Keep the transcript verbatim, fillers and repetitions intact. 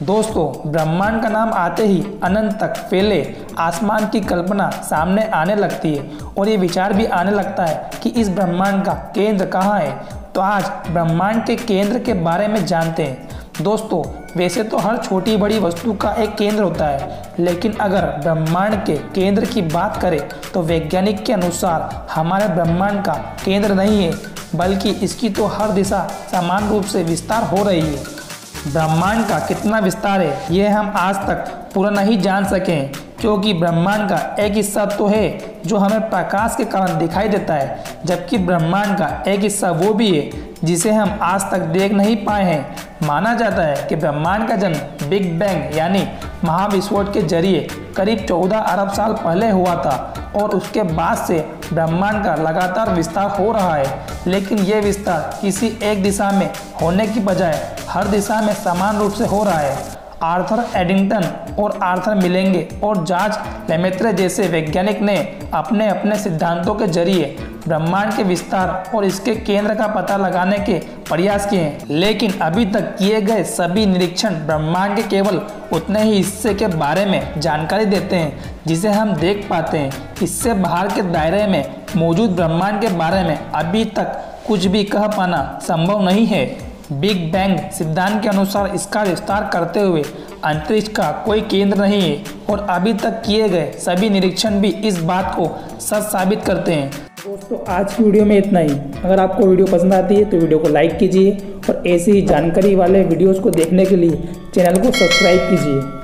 दोस्तों, ब्रह्मांड का नाम आते ही अनंत तक फैले आसमान की कल्पना सामने आने लगती है और ये विचार भी आने लगता है कि इस ब्रह्मांड का केंद्र कहाँ है। तो आज ब्रह्मांड के केंद्र के बारे में जानते हैं। दोस्तों, वैसे तो हर छोटी बड़ी वस्तु का एक केंद्र होता है, लेकिन अगर ब्रह्मांड के केंद्र की बात करें तो वैज्ञानिक के अनुसार हमारे ब्रह्मांड का केंद्र नहीं है, बल्कि इसकी तो हर दिशा समान रूप से विस्तार हो रही है। ब्रह्मांड का कितना विस्तार है यह हम आज तक पूरा नहीं जान सके, क्योंकि ब्रह्मांड का एक हिस्सा तो है जो हमें प्रकाश के कारण दिखाई देता है, जबकि ब्रह्मांड का एक हिस्सा वो भी है जिसे हम आज तक देख नहीं पाए हैं। माना जाता है कि ब्रह्मांड का जन्म बिग बैंग यानी महाविस्फोट के जरिए करीब चौदह अरब साल पहले हुआ था और उसके बाद से ब्रह्मांड का लगातार विस्तार हो रहा है, लेकिन यह विस्तार किसी एक दिशा में होने की बजाय हर दिशा में समान रूप से हो रहा है। आर्थर एडिंगटन और आर्थर मिलेंगे और जॉर्ज लेमेत्रे जैसे वैज्ञानिक ने अपने अपने सिद्धांतों के जरिए ब्रह्मांड के विस्तार और इसके केंद्र का पता लगाने के प्रयास किए हैं, लेकिन अभी तक किए गए सभी निरीक्षण ब्रह्मांड के केवल उतने ही हिस्से के बारे में जानकारी देते हैं जिसे हम देख पाते हैं। इससे बाहर के दायरे में मौजूद ब्रह्मांड के बारे में अभी तक कुछ भी कह पाना संभव नहीं है। बिग बैंग सिद्धांत के अनुसार इसका विस्तार करते हुए अंतरिक्ष का कोई केंद्र नहीं है और अभी तक किए गए सभी निरीक्षण भी इस बात को सच साबित करते हैं। दोस्तों, आज की वीडियो में इतना ही। अगर आपको वीडियो पसंद आती है तो वीडियो को लाइक कीजिए और ऐसी ही जानकारी वाले वीडियोज़ को देखने के लिए चैनल को सब्सक्राइब कीजिए।